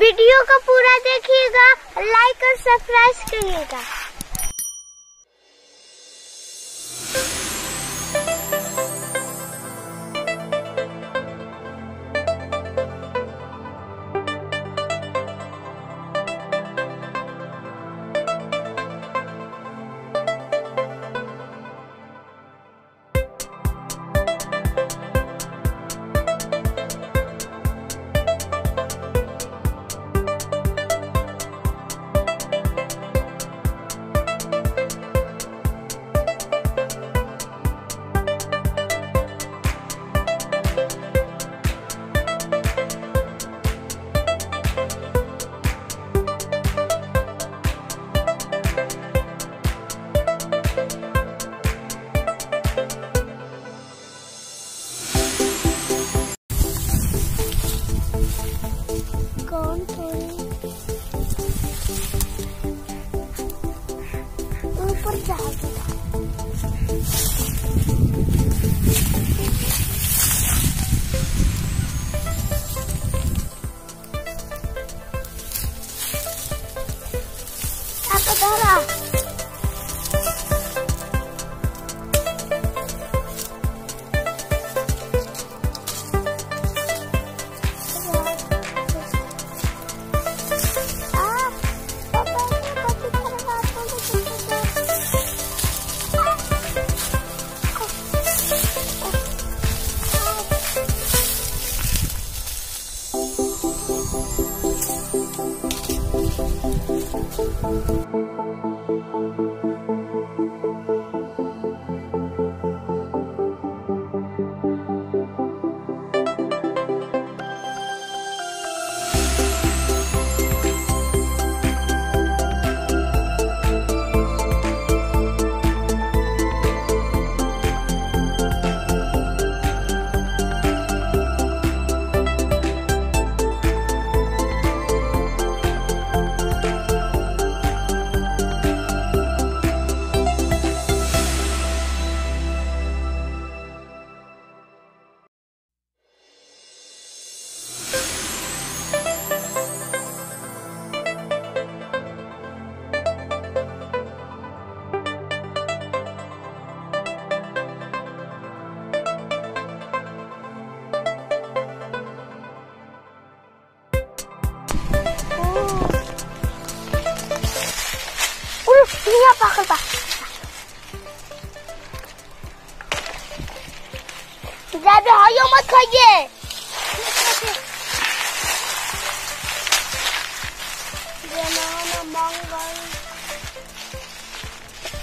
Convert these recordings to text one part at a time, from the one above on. Video को पूरा देखिएगा, लाइक और सब्सक्राइब करिएगा।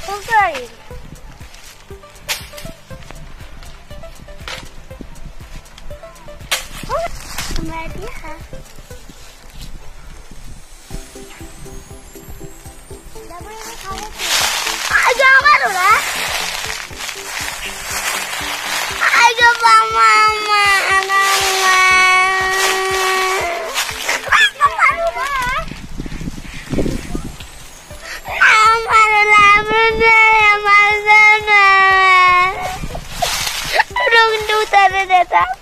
मत खाइए, उतर देता।